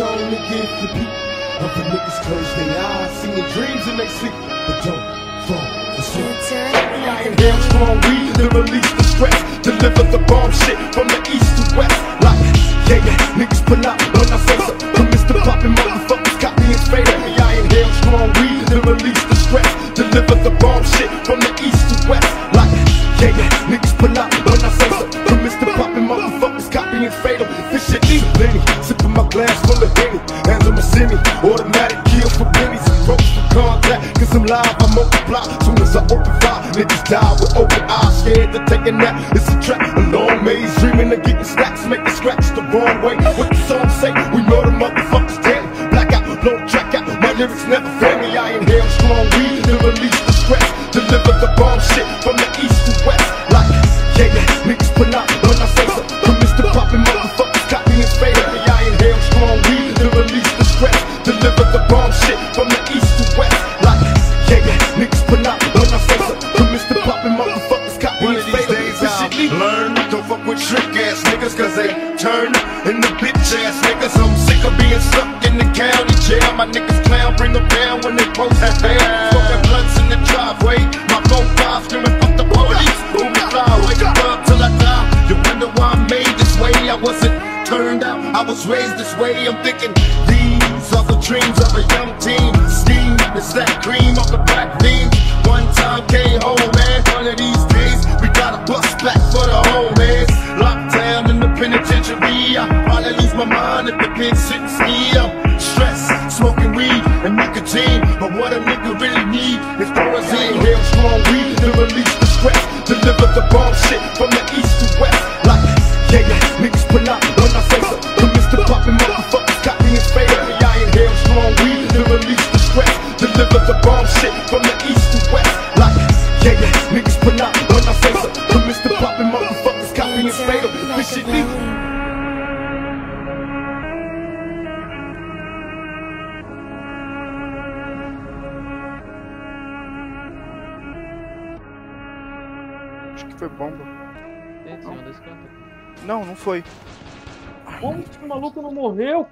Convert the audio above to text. Only give the beat. Other niggas close their eyes, sing their dreams and they sleep, but don't fall asleep. Lying down strong weed to release the stress, deliver the bomb shit from the east to west. Like, yeah, yeah, niggas pull out when I say so. From Mr. Poppin', motherfuckers got me and fader. Lying down strong weed to release the stress, deliver the bomb shit from the east to west. Like, yeah, yeah, niggas pull out when I say so. From Mr. Poppin', motherfuckers got me and fader. This shit is plenty. Sippin' my glass full of Henny, hands on my semi, automatic kill for pennies. Approach for contact, cause I'm live, I multiply. Soon as I open fire, niggas die with open eyes, scared to take a nap. It's a trap, a long maze, dreaming of getting stacks, make the scratch the wrong way. What the song say? We know the motherfuckers dead. Blackout, blow the track out, my lyrics never fail me. I inhale strong weed to release the stress, deliver the bomb shit from the east to west. Like, yeah, yeah, niggas pull out when I say so. From Mr. Poppin', motherfuckers got me in favor. I inhale strong weed to release the stress, deliver the bomb shit from the east to west. Like, yeah, yeah, niggas pull out when I say so. From Mr. Poppin', motherfuckers got me in favor. One of these days I'll learn, don't fuck with trick ass niggas, cause they turn into bitch ass niggas. I'm sick of being stuck in the county jail. My niggas clown, bring them down when they post that bail. Smoking blunts in the driveway, my 4-5 screaming fuck the police. Boom fly, wake up till I die. You wonder why I made this way. I wasn't turned out, I was raised this way. I'm thinking these are the dreams of a young teen. Steam is that cream off the black beans. One time came home, man. One of these days we gotta bust back for the homies. Locked down in the penitentiary, I probably lose my mind if the pig sits here. Stress, smoking weed and nicotine, but what a nigga really need is Thorazine. Real strong weed to release the stress, deliver the bomb shit from the east to west. Like, yeah, yeah, niggas pull out when I say so. From Mr. Poppin', motherfuckers got me in favor. I inhale strong weed to release the stress, deliver the bomb shit from the east to west. Like, yeah, yeah, niggas pull out when I say so. From Mr. Poppin', motherfuckers got me in favor. This shit legal. Acho que foi bomba. Não, não foi. Como que o maluco não morreu?